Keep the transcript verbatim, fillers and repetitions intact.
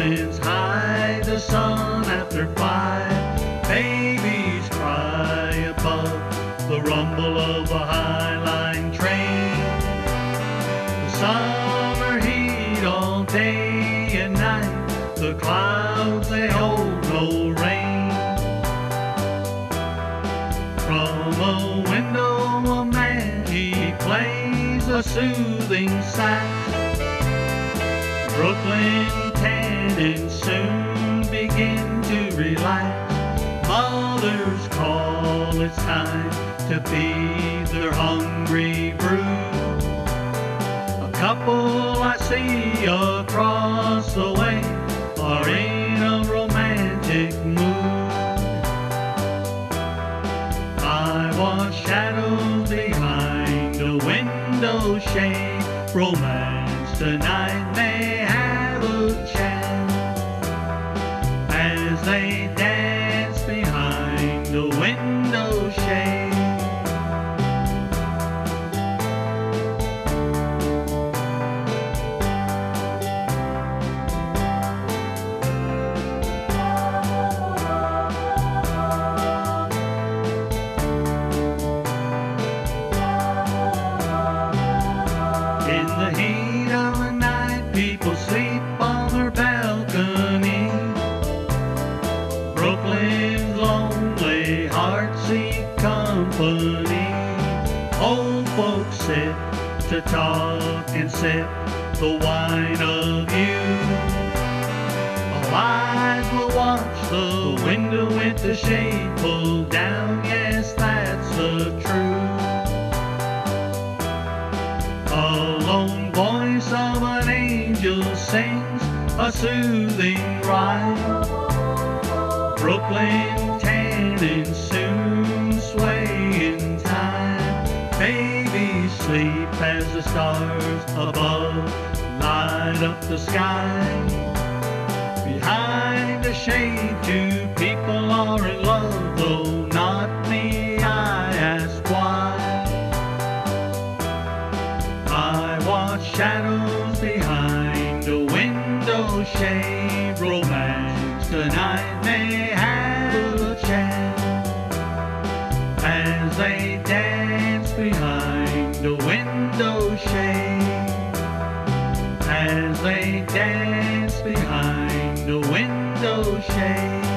mountains high, the sun after five, babies cry above the rumble of a high-line train. The summer heat all day and night, the clouds they hold no rain. From a window a man he plays a soothing sax. Brooklyn tenants soon begin to relax. Mothers call, it's time to feed their hungry brood. A couple I see across the way are in a romantic mood. I was shadowed behind a window shade. Romance tonight may have a chance as they dance behind the window shade. Company. Old folks sit to talk and sip the wine of youth. All eyes will watch the window with the shade pulled down, yes, that's the truth. A lone voice of an angel sings a soothing rhyme. Brooklyn tenants soon sway in time. Babies sleep as the stars above light up the sky. Behind the shade, two people are in love, though not me. I ask why. I watch shadows behind a window shade. Romance tonight may have a chance as they dance behind the window shade, as they dance behind the window shade.